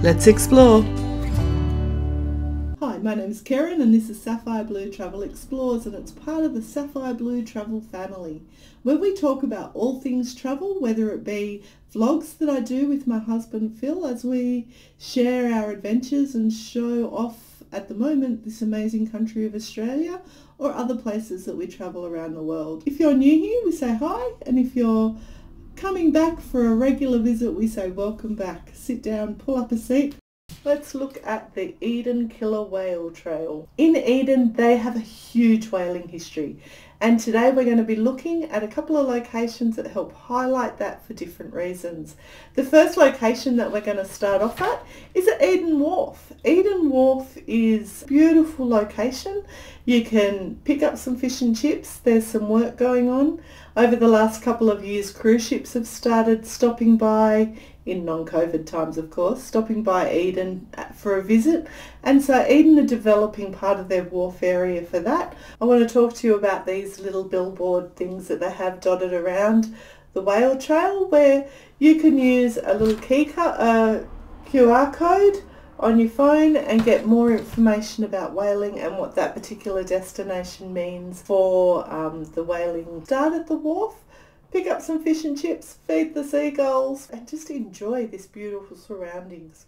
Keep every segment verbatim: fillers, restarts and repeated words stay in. Let's explore. Hi, my name is Karen and this is Sapphire Blue Travel Explores, and it's part of the Sapphire Blue Travel family. When we talk about all things travel, whether it be vlogs that I do with my husband Phil as we share our adventures and show off at the moment this amazing country of Australia, or other places that we travel around the world. If you're new here, we say hi, and if you're coming back for a regular visit, we say welcome back. Sit down, pull up a seat. Let's look at the Eden Killer Whale Trail. In Eden, they have a huge whaling history, and today we're going to be looking at a couple of locations that help highlight that for different reasons. The first location that we're going to start off at is at Eden Wharf. Eden Wharf is a beautiful location. You can pick up some fish and chips. There's some work going on. Over the last couple of years, cruise ships have started stopping by, in non-COVID times of course, stopping by Eden for a visit, and so Eden are developing part of their wharf area for that. I want to talk to you about these little billboard things that they have dotted around the whale trail, where you can use a little key uh, Q R code on your phone and get more information about whaling and what that particular destination means for um, the whaling. Start at the wharf, pick up some fish and chips, feed the seagulls, and just enjoy this beautiful surroundings.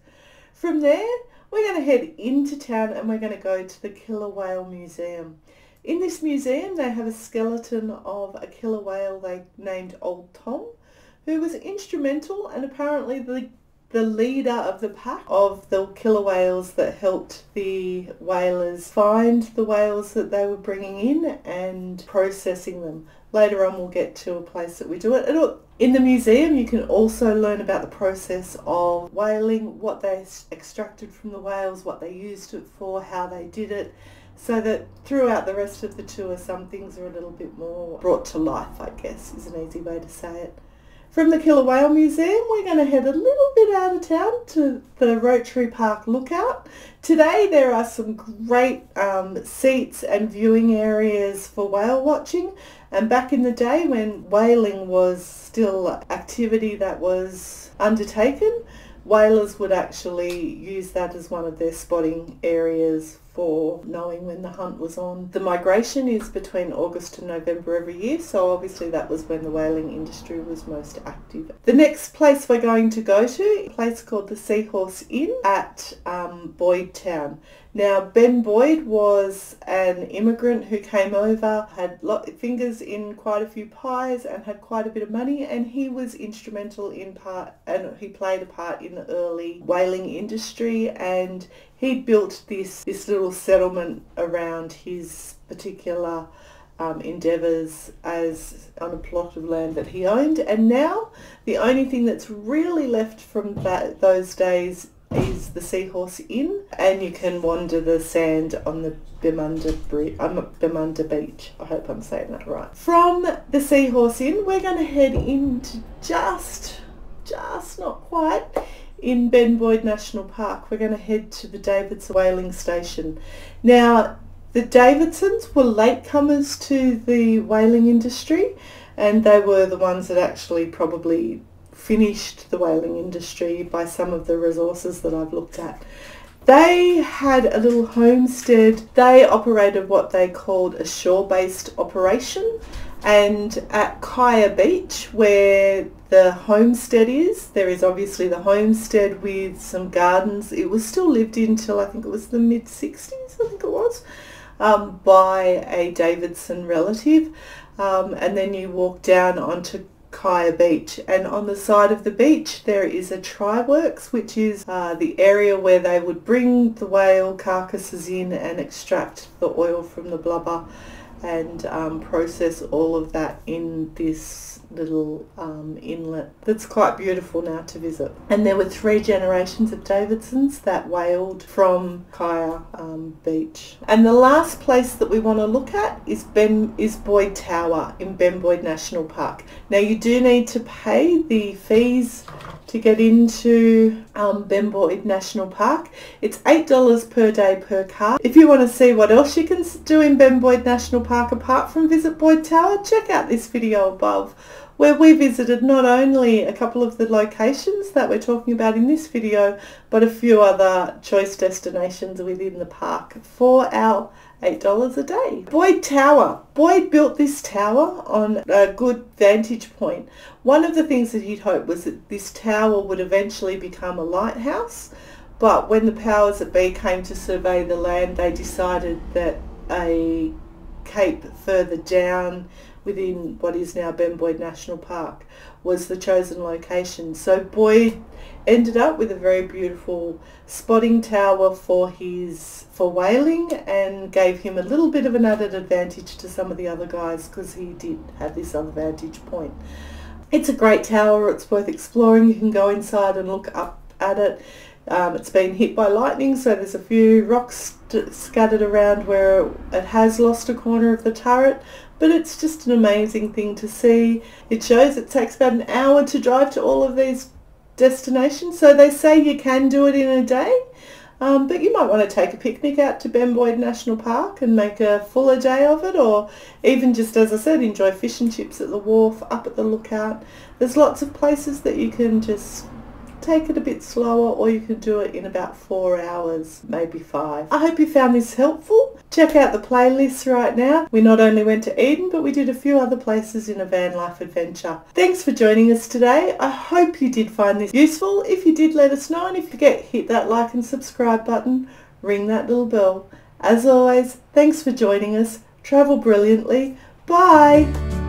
From there, we're going to head into town and we're going to go to the Killer Whale Museum. In this museum, they have a skeleton of a killer whale they named Old Tom, who was instrumental and apparently the, the leader of the pack of the killer whales that helped the whalers find the whales that they were bringing in and processing them. Later on we'll get to a place that we do it. In the museum you can also learn about the process of whaling, what they extracted from the whales, what they used it for, how they did it, so that throughout the rest of the tour some things are a little bit more brought to life, I guess is an easy way to say it. From the Killer Whale Museum we're going to head a little bit out of town to the Rotary Park Lookout. Today there are some great um, seats and viewing areas for whale watching, and back in the day when whaling was still activity that was undertaken, whalers would actually use that as one of their spotting areas for knowing when the hunt was on. The migration is between August and November every year, so obviously that was when the whaling industry was most active. The next place we're going to go to is a place called the Seahorse Inn at um, Boydtown. Now Ben Boyd was an immigrant who came over, had lot, fingers in quite a few pies and had quite a bit of money, and he was instrumental in part, and he played a part in the early whaling industry, and he built this, this little settlement around his particular um, endeavours as on a plot of land that he owned. And now the only thing that's really left from that, those days is the Seahorse Inn, and you can wander the sand on the Bemunda, um, Bemunda Beach. I hope I'm saying that right. From the Seahorse Inn we're going to head into just, just not quite, in Ben Boyd National Park. We're going to head to the Davidson whaling station. Now the Davidsons were latecomers to the whaling industry, and they were the ones that actually probably finished the whaling industry by some of the resources that I've looked at. They had a little homestead. They operated what they called a shore-based operation, and at Kiah Beach, where the homestead is, there is obviously the homestead with some gardens. It was still lived in till I think it was the mid sixties, I think it was, um, by a Davidson relative, um, and then you walk down onto Kiah Beach, and on the side of the beach there is a try works, which is uh, the area where they would bring the whale carcasses in and extract the oil from the blubber and um, process all of that in this little um, inlet that's quite beautiful now to visit. And there were three generations of Davidsons that whaled from Kiah um, Beach. And the last place that we want to look at is Ben is Boyd Tower in Ben Boyd National Park. Now you do need to pay the fees to get into um, Ben Boyd National Park. It's eight dollars per day per car. If you want to see what else you can do in Ben Boyd National Park apart from visit Boyd Tower, check out this video above, where we visited not only a couple of the locations that we're talking about in this video, but a few other choice destinations within the park for our eight dollars a day. Boyd Tower. Boyd built this tower on a good vantage point. One of the things that he'd hoped was that this tower would eventually become a lighthouse, but when the powers that be came to survey the land, they decided that a cape further down within what is now Ben Boyd National Park was the chosen location. So Boyd ended up with a very beautiful spotting tower for his for whaling, and gave him a little bit of an added advantage to some of the other guys because he did have this other vantage point. It's a great tower, it's worth exploring. You can go inside and look up at it. Um, it's been hit by lightning, so there's a few rocks scattered around where it has lost a corner of the turret, but it's just an amazing thing to see. It shows it takes about an hour to drive to all of these destinations, so they say you can do it in a day, um, but you might want to take a picnic out to Ben Boyd National Park and make a fuller day of it, or even just, as I said, enjoy fish and chips at the wharf, up at the lookout. There's lots of places that you can just take it a bit slower, or you can do it in about four hours, maybe five. I hope you found this helpful. Check out the playlist right now. We not only went to Eden, but we did a few other places in a van life adventure. Thanks for joining us today. I hope you did find this useful. If you did, let us know, and if you get, hit that like and subscribe button, ring that little bell. As always, thanks for joining us. Travel brilliantly. Bye.